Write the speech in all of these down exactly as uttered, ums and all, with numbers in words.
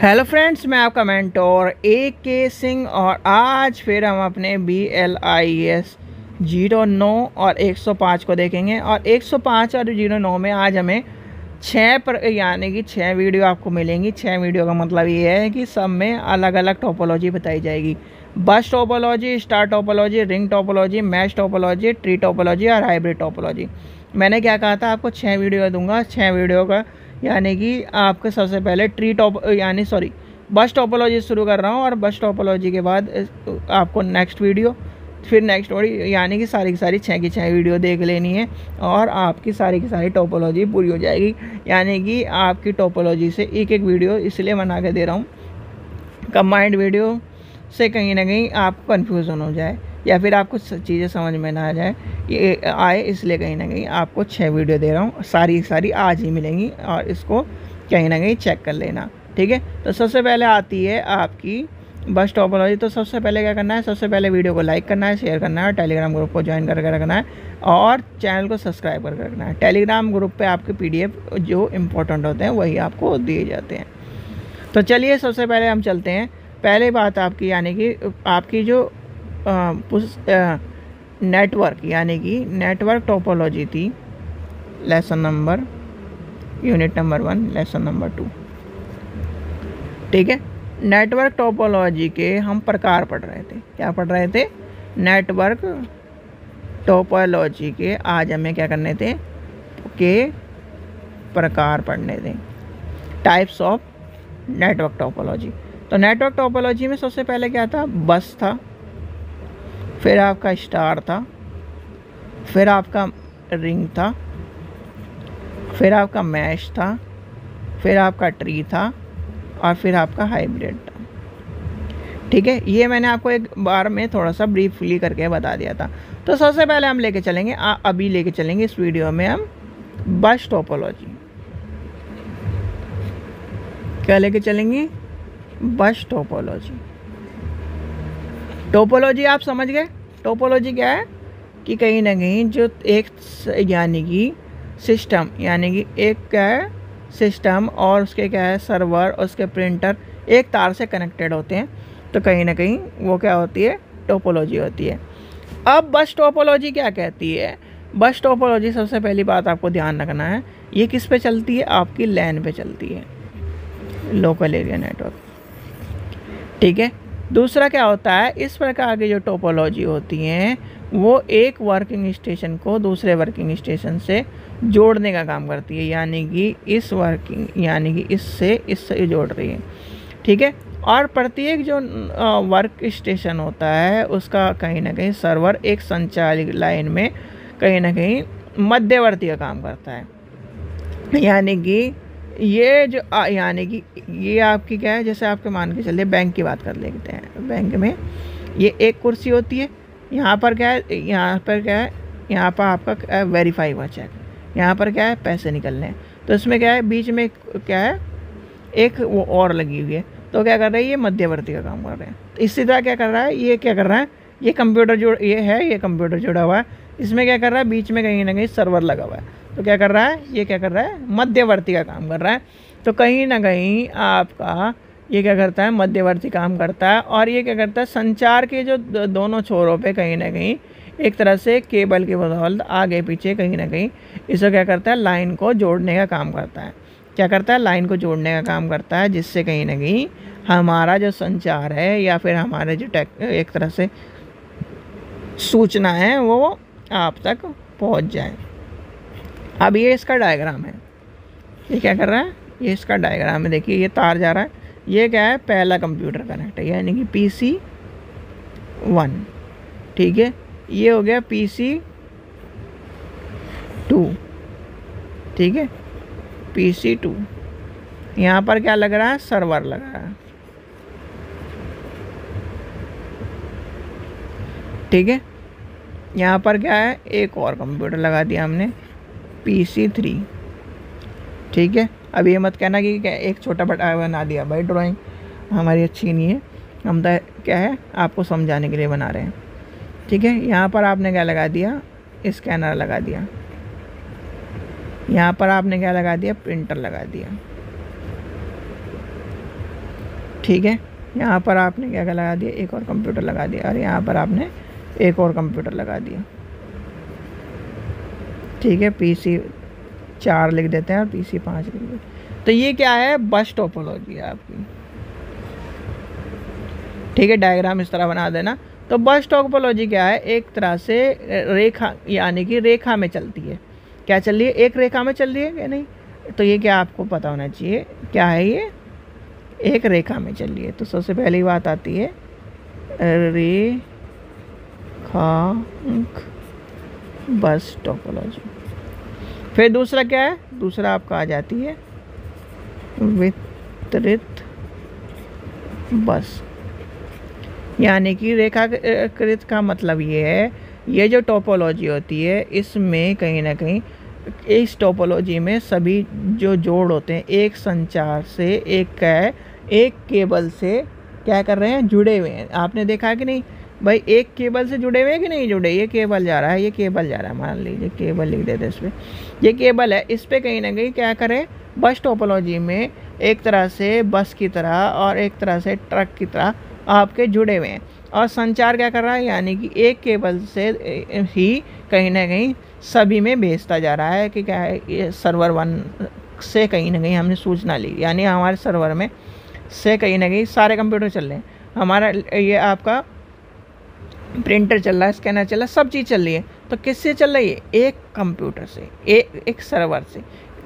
Hello friends, मैं आपका mentor ए के सिंह और आज फिर हम अपने B L I S zero नौ और एक सौ पाँच को देखेंगे। और एक सौ पाँच और जीरो नौ में आज हमें छः पर यानी कि छः वीडियो आपको मिलेंगी। छः वीडियो का मतलब ये है कि सब में अलग अलग टोपोलॉजी बताई जाएगी। Bus topology, star topology, ring topology, mesh topology, tree topology और हाइब्रिड टोपोलॉजी। मैंने क्या कहा था, आपको छः वीडियो दूंगा। छः वीडियो का यानी कि आपके सबसे पहले ट्री टॉप यानी सॉरी बस टोपोलॉजी शुरू कर रहा हूँ और बस टोपोलॉजी के बाद आपको नेक्स्ट वीडियो फिर नेक्स्ट वीडियो यानी कि सारी की सारी छः की छः वीडियो देख लेनी है और आपकी सारी की सारी टोपोलॉजी पूरी हो जाएगी। यानी कि आपकी टोपोलॉजी से एक एक वीडियो इसलिए बना के दे रहा हूँ, कंबाइंड वीडियो से कहीं ना कहीं आपको कन्फ्यूज़न हो जाए या फिर आपको चीज़ें समझ में ना आ जाए ये आए, इसलिए कहीं ना कहीं आपको छः वीडियो दे रहा हूँ। सारी सारी आज ही मिलेंगी और इसको कहीं ना कहीं चेक कर लेना, ठीक है। तो सबसे पहले आती है आपकी बस टोपोलॉजी। तो सबसे पहले क्या करना है, सबसे पहले वीडियो को लाइक करना है, शेयर करना है, टेलीग्राम ग्रुप को ज्वाइन करके रखना है और चैनल को सब्सक्राइब करके रखना है। टेलीग्राम ग्रुप पर आपके पी डी एफ जो इम्पोर्टेंट होते हैं वही आपको दिए जाते हैं। तो चलिए सबसे पहले हम चलते हैं। पहले बात आपकी यानी कि आपकी जो नेटवर्क यानी कि नेटवर्क टोपोलॉजी थी, lesson number unit number one, lesson number two, ठीक है। नेटवर्क टोपोलॉजी के हम प्रकार पढ़ रहे थे। क्या पढ़ रहे थे? नेटवर्क टोपोलॉजी के आज हमें क्या करने थे के प्रकार पढ़ने थे, टाइप्स ऑफ नेटवर्क टोपोलॉजी। तो नेटवर्क टोपोलॉजी में सबसे पहले क्या था, बस था, फिर आपका स्टार था, फिर आपका रिंग था, फिर आपका मैश था, फिर आपका ट्री था और फिर आपका हाइब्रिड था, ठीक है। ये मैंने आपको एक बार में थोड़ा सा ब्रीफली करके बता दिया था। तो सबसे पहले हम लेके चलेंगे आ, अभी लेके चलेंगे इस वीडियो में हम बस टोपोलॉजी। क्या लेके चलेंगे? बस टोपोलॉजी। टोपोलॉजी आप समझ गए। टोपोलॉजी क्या है कि कहीं ना कहीं जो एक यानी कि सिस्टम यानी कि एक क्या है सिस्टम और उसके क्या है सर्वर, उसके प्रिंटर एक तार से कनेक्टेड होते हैं। तो कहीं ना कहीं वो क्या होती है, टोपोलॉजी होती है। अब बस टोपोलॉजी क्या कहती है? बस टोपोलॉजी सबसे पहली बात आपको ध्यान रखना है, ये किस पे चलती है? आपकी लैन पे चलती है, लोकल एरिया नेटवर्क, ठीक है। दूसरा क्या होता है, इस प्रकार की जो टोपोलॉजी होती हैं वो एक वर्किंग स्टेशन को दूसरे वर्किंग स्टेशन से जोड़ने का काम करती है। यानी कि इस वर्किंग यानी कि इससे इससे जोड़ रही है, ठीक है। और प्रत्येक जो वर्क स्टेशन होता है उसका कहीं ना कहीं सर्वर एक संचालित लाइन में कहीं ना कहीं मध्यवर्ती का काम करता है। यानी कि ये जो यानी कि ये आपकी क्या है, जैसे आपके मान के चलिए बैंक की बात कर लेते हैं। बैंक में ये एक कुर्सी होती है, यहाँ पर क्या है यहाँ पर क्या है यहाँ पर आपका वेरीफाई हुआ चेक, यहाँ पर क्या है पैसे निकलने हैं। तो इसमें क्या है, बीच में क्या है एक वो और लगी हुई है। तो क्या कर रही है, ये मध्यवर्ती का काम कर रहे हैं। इसी तरह क्या कर रहा है, ये क्या कर रहा है, ये कंप्यूटर जोड़ ये है ये कंप्यूटर जुड़ा हुआ है, इसमें क्या कर रहा है बीच में कहीं ना कहीं सर्वर लगा हुआ है। तो क्या कर रहा है, ये क्या कर रहा है मध्यवर्ती का काम कर रहा है। तो कहीं ना कहीं आपका ये क्या करता है, मध्यवर्ती काम करता है। और ये क्या करता है, संचार के जो दोनों छोरों पे कहीं ना कहीं एक तरह से केबल की बदौलत आगे पीछे कहीं ना कहीं इसको क्या करता है, लाइन को जोड़ने का काम करता है। क्या करता है, लाइन को जोड़ने का काम करता है, जिससे कहीं ना कहीं हमारा जो संचार है या फिर हमारे जो टेक एक तरह से सूचना है वो आप तक पहुँच जाए। अब ये इसका डायग्राम है, ये क्या कर रहा है, ये इसका डायग्राम है। देखिए ये तार जा रहा है, ये क्या है पहला कंप्यूटर कनेक्ट है यानी कि पी सी वन, ठीक है। ये हो गया पी सी टू, ठीक है, पी सी टू। यहाँ पर क्या लग रहा है, सर्वर लग रहा है, ठीक है। यहाँ पर क्या है, एक और कंप्यूटर लगा दिया हमने, पी सी थ्री, ठीक है। अब ये मत कहना कि क्या एक छोटा बटा बना दिया, भाई ड्राइंग हमारी अच्छी नहीं है, हम तो क्या है आपको समझाने के लिए बना रहे हैं, ठीक है। यहाँ पर आपने क्या लगा दिया, स्कैनर लगा दिया, यहाँ पर आपने क्या लगा दिया, प्रिंटर लगा दिया, ठीक है। यहाँ पर आपने क्या क्या लगा दिया, एक और कंप्यूटर लगा दिया, और यहाँ पर आपने एक और कंप्यूटर लगा दिया। ठीक है, पीसी चार लिख देते हैं और पीसी पाँच लिख देते हैं। तो ये क्या है, बस टोपोलॉजी है आपकी। ठीक है, डायग्राम इस तरह बना देना। तो बस टोपोलॉजी क्या है, एक तरह से रेखा, यानी कि रेखा में चलती है। क्या चल रही है, एक रेखा में चल रही है या नहीं, तो ये क्या आपको पता होना चाहिए, क्या है ये, एक रेखा में चल रही है। तो सबसे पहली बात आती है रेखांक बस टोपोलॉजी। फिर दूसरा क्या है, दूसरा आपका आ जाती है वितरित बस, यानी कि रेखाकृत का मतलब ये है, ये जो टोपोलॉजी होती है इसमें कहीं ना कहीं, इस टोपोलॉजी में सभी जो जोड़ होते हैं एक संचार से, एक कै एक केबल से क्या कर रहे हैं, जुड़े हुए हैं। आपने देखा कि नहीं भाई, एक केबल से जुड़े हुए हैं कि नहीं जुड़े। ये केबल जा रहा है, ये केबल जा रहा है, मान लीजिए केबल लिख देते हैं इस पर, ये केबल है, इस पर कहीं ना कहीं क्या करें, बस टोपोलॉजी में एक तरह से बस की तरह और एक तरह से ट्रक की तरह आपके जुड़े हुए हैं। और संचार क्या कर रहा है, यानी कि एक केबल से ही कहीं ना कहीं सभी में भेजता जा रहा है कि क्या है, ये सर्वर वन से कहीं ना कहीं हमने सूचना ली, यानी हमारे सर्वर में से कहीं ना कहीं सारे कंप्यूटर चल रहे हैं, हमारा ये आपका प्रिंटर चल रहा है, स्कैनर चल रहा है, सब चीज़ चल रही है। तो किससे चल रही है, एक कंप्यूटर से, एक एक सर्वर से।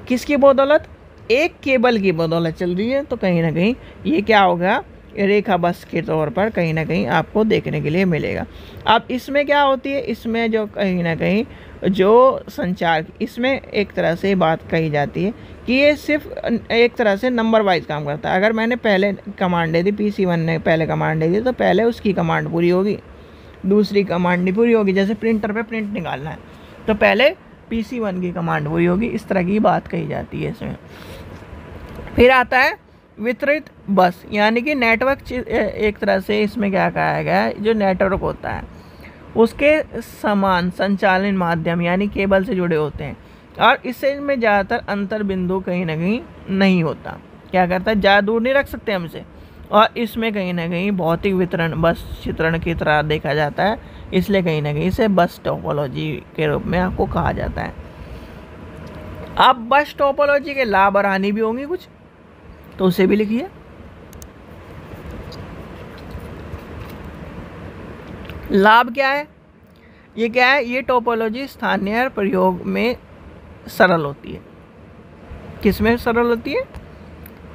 किसकी बदौलत, एक केबल की बदौलत चल रही है। तो कहीं ना कहीं ये क्या होगा, रेखा बस के तौर पर कहीं ना कहीं आपको देखने के लिए मिलेगा। अब इसमें क्या होती है, इसमें जो कहीं ना कहीं जो संचार, इसमें एक तरह से बात कही जाती है कि ये सिर्फ एक तरह से नंबर वाइज काम करता है। अगर मैंने पहले कमांड दे दी, पी सी वन ने पहले कमांड दे दी, तो पहले उसकी कमांड पूरी होगी, दूसरी कमांड नहीं पूरी होगी। जैसे प्रिंटर पे प्रिंट निकालना है तो पहले पी सी वन की कमांड पूरी होगी, इस तरह की बात कही जाती है इसमें। फिर आता है वितरित बस, यानी कि नेटवर्क, एक तरह से इसमें क्या कहा गया है, जो नेटवर्क होता है उसके समान संचालन माध्यम, यानी केबल से जुड़े होते हैं, और इससे में ज़्यादातर अंतर बिंदु कहीं ना कहीं नहीं होता। क्या करता है, ज़्यादा दूर नहीं रख सकते हमसे, और इसमें कहीं ना कहीं भौतिक वितरण बस चित्रण की तरह देखा जाता है, इसलिए कहीं ना कहीं इसे बस टोपोलॉजी के रूप में आपको कहा जाता है। अब बस टोपोलॉजी के लाभ और हानि भी होंगी कुछ, तो उसे भी लिखिए। लाभ क्या है, ये क्या है, ये टोपोलॉजी स्थानीय प्रयोग में सरल होती है। किस में सरल होती है,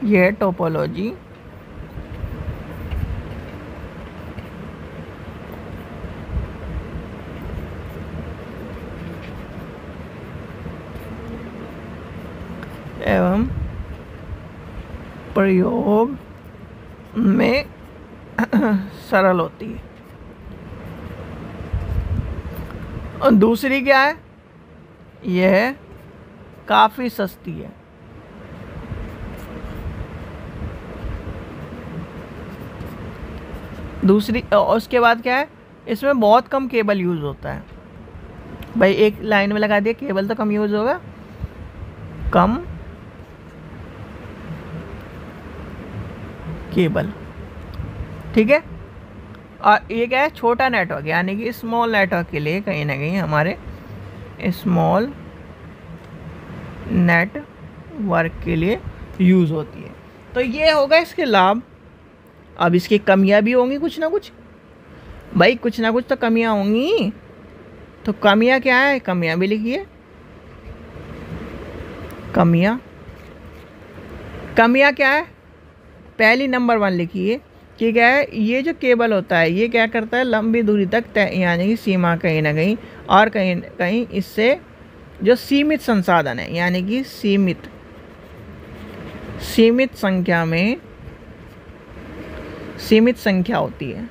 यह टोपोलॉजी एवं प्रयोग में सरल होती है। और दूसरी क्या है, यह काफ़ी सस्ती है। दूसरी, उसके बाद क्या है, इसमें बहुत कम केबल यूज़ होता है। भाई एक लाइन में लगा दिया केबल, तो कम यूज़ होगा, कम केबल। ठीक है, और ये क्या है, छोटा नेटवर्क, यानी कि स्मॉल नेटवर्क के लिए कहीं ना कहीं हमारे स्मॉल नेटवर्क के लिए यूज़ होती है। तो ये होगा इसके लाभ। अब इसकी कमियां भी होंगी कुछ ना कुछ, भाई कुछ ना कुछ तो कमियां होंगी। तो कमियां क्या है, कमियां भी लिखिए। कमियां कमियां क्या है, पहली नंबर वन लिखिए कि क्या है, ये जो केबल होता है ये क्या करता है, लंबी दूरी तक तय, यानी कि सीमा कहीं ना कहीं, और कहीं ना कहीं इससे जो सीमित संसाधन है, यानी कि सीमित सीमित संख्या में, सीमित संख्या होती है।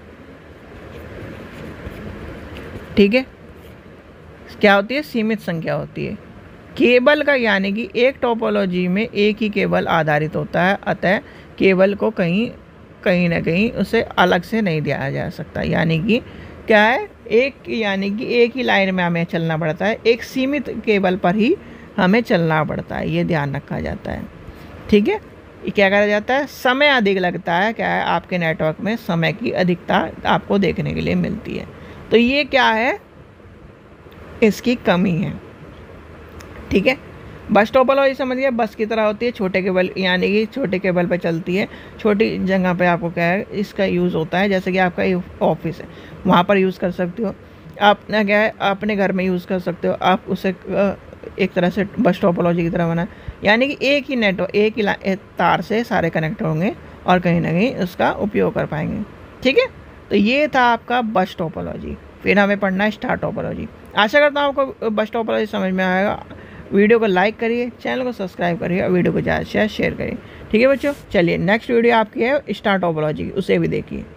ठीक है, क्या होती है, सीमित संख्या होती है केबल का, यानी कि एक टोपोलॉजी में एक ही केबल आधारित होता है, अतः केबल को कहीं कहीं ना कहीं उसे अलग से नहीं दिया जा सकता। यानी कि क्या है, एक यानी कि एक ही लाइन में हमें चलना पड़ता है, एक सीमित केबल पर ही हमें चलना पड़ता है, ये ध्यान रखा जाता है। ठीक है, क्या करा जाता है, समय अधिक लगता है, क्या है आपके नेटवर्क में समय की अधिकता आपको देखने के लिए मिलती है। तो ये क्या है, इसकी कमी है। ठीक है, बस टोपोलॉजी समझिए बस की तरह होती है, छोटे केबल यानी कि छोटे केबल पे चलती है, छोटी जगह पे आपको क्या है इसका यूज़ होता है, जैसे कि आपका ऑफिस है वहाँ पर यूज़ कर सकते हो, अपना क्या है अपने घर में यूज़ कर सकते हो, आप उसे एक तरह से बस टोपोलॉजी की तरह बना, यानी कि एक ही नेटवर्क एक ही तार से सारे कनेक्ट होंगे और कहीं ना कहीं उसका उपयोग कर पाएंगे। ठीक है, तो ये था आपका बस टोपोलॉजी। फिर हमें पढ़ना है स्टार टोपोलॉजी। आशा करता हूँ आपको बस टोपोलॉजी समझ में आएगा। वीडियो को लाइक करिए, चैनल को सब्सक्राइब करिए और वीडियो को ज़्यादा से शेयर करिए। ठीक है बच्चों, चलिए नेक्स्ट वीडियो आपकी है स्टार टोपोलॉजी की, उसे भी देखिए।